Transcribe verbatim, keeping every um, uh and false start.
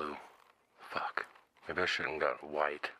blue. Fuck. Maybe I shouldn't got white.